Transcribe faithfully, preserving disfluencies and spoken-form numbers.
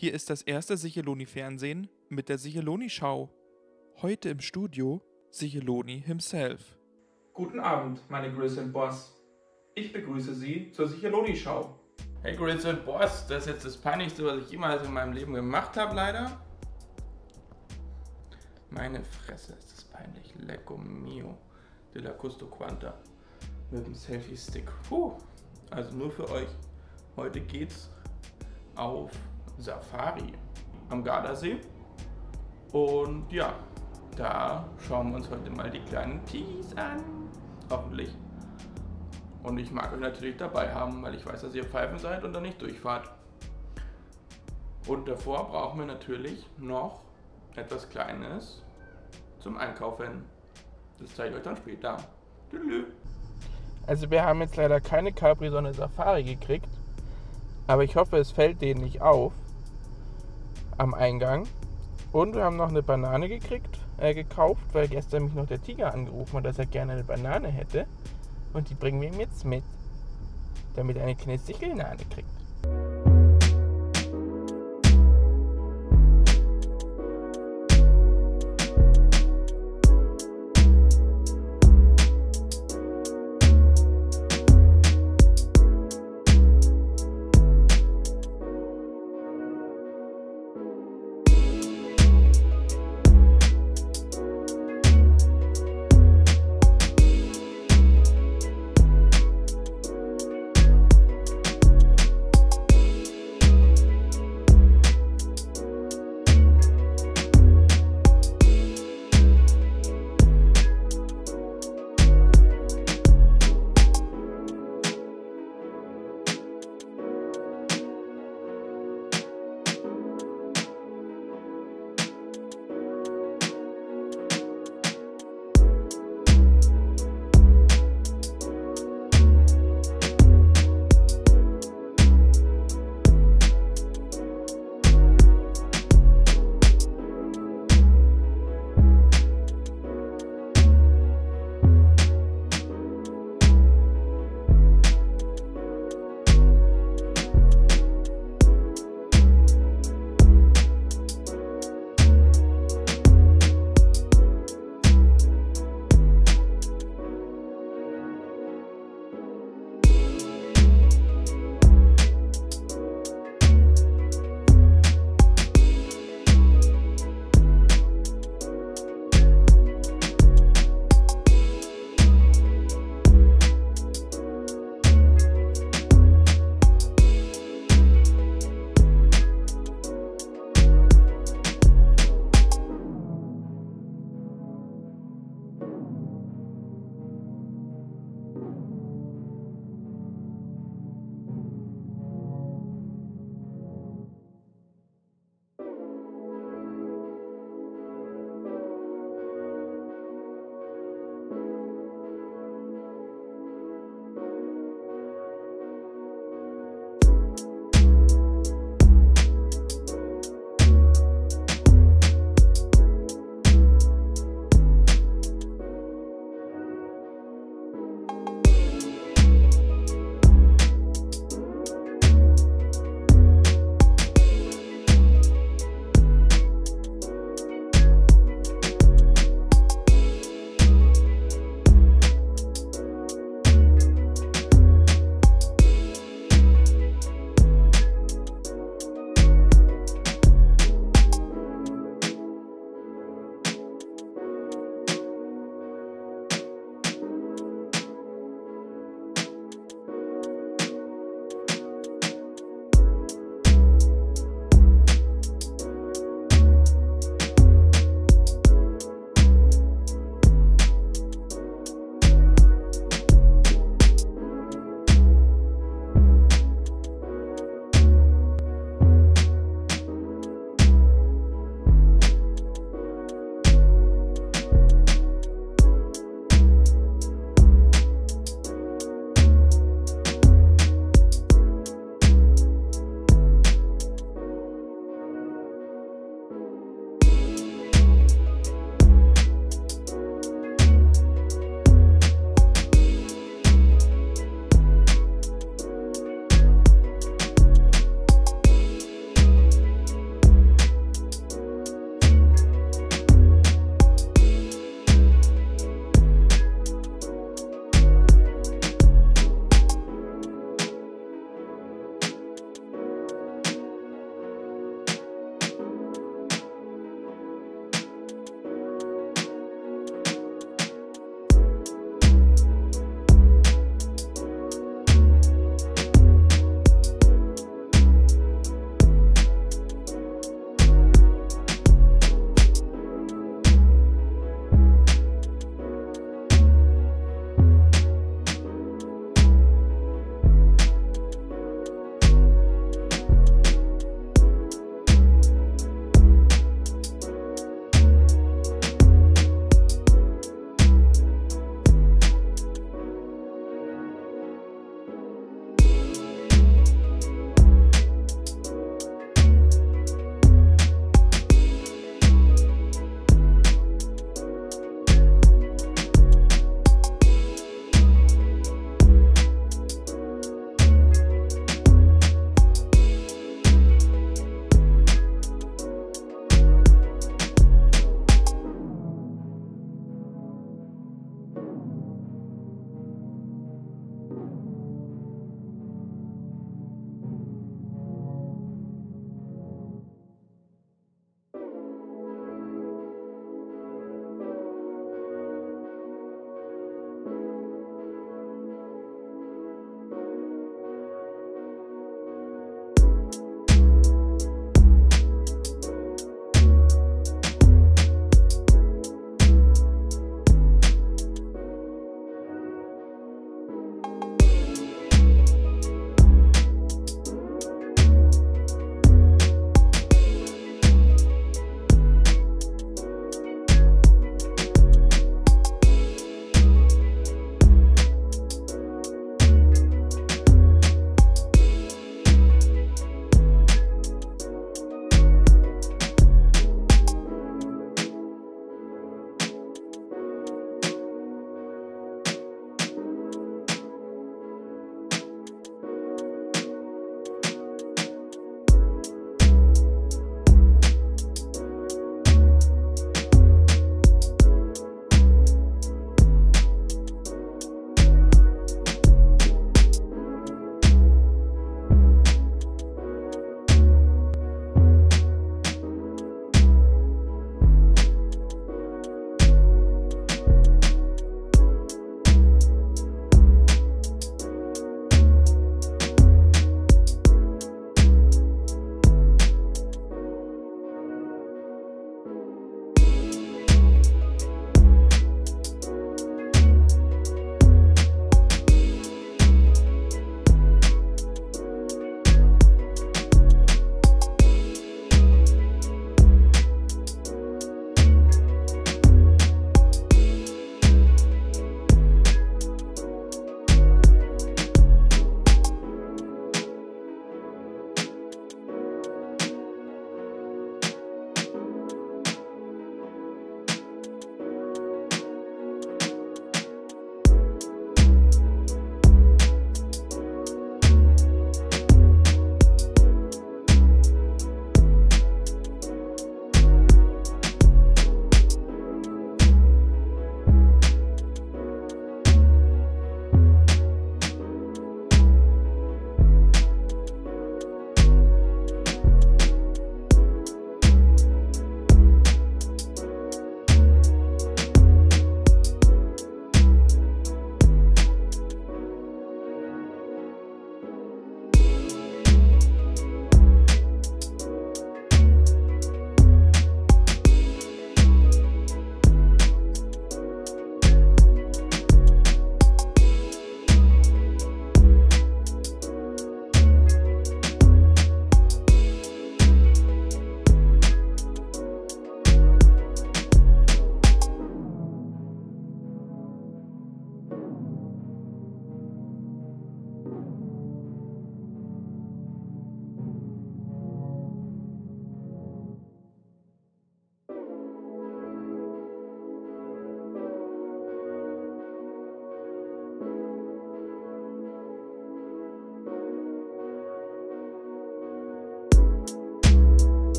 Hier ist das erste Sichelony-Fernsehen mit der Sichelony-Schau. Heute im Studio Sichelony himself. Guten Abend, meine Grace und Boss. Ich begrüße Sie zur Sichelony-Schau. Hey Grace und Boss, das ist jetzt das Peinlichste, was ich jemals in meinem Leben gemacht habe, leider. Meine Fresse, ist das peinlich. Lecco mio. De la Custo Quanta. Mit dem Selfie-Stick. Puh. Also nur für euch. Heute geht's auf Safari am Gardasee. Und ja, da schauen wir uns heute mal die kleinen Tigis an. Hoffentlich. Und ich mag euch natürlich dabei haben, weil ich weiß, dass ihr Pfeifen seid und dann nicht durchfahrt. Und davor brauchen wir natürlich noch etwas Kleines zum Einkaufen. Das zeige ich euch dann später. Also wir haben jetzt leider keine Capri-Sonne Safari gekriegt, aber ich hoffe, es fällt denen nicht auf am Eingang. Und wir haben noch eine Banane gekriegt, äh, gekauft, weil gestern mich noch der Tiger angerufen hat, dass er gerne eine Banane hätte. Und die bringen wir ihm jetzt mit, damit er eine kleine Sichelnane kriegt.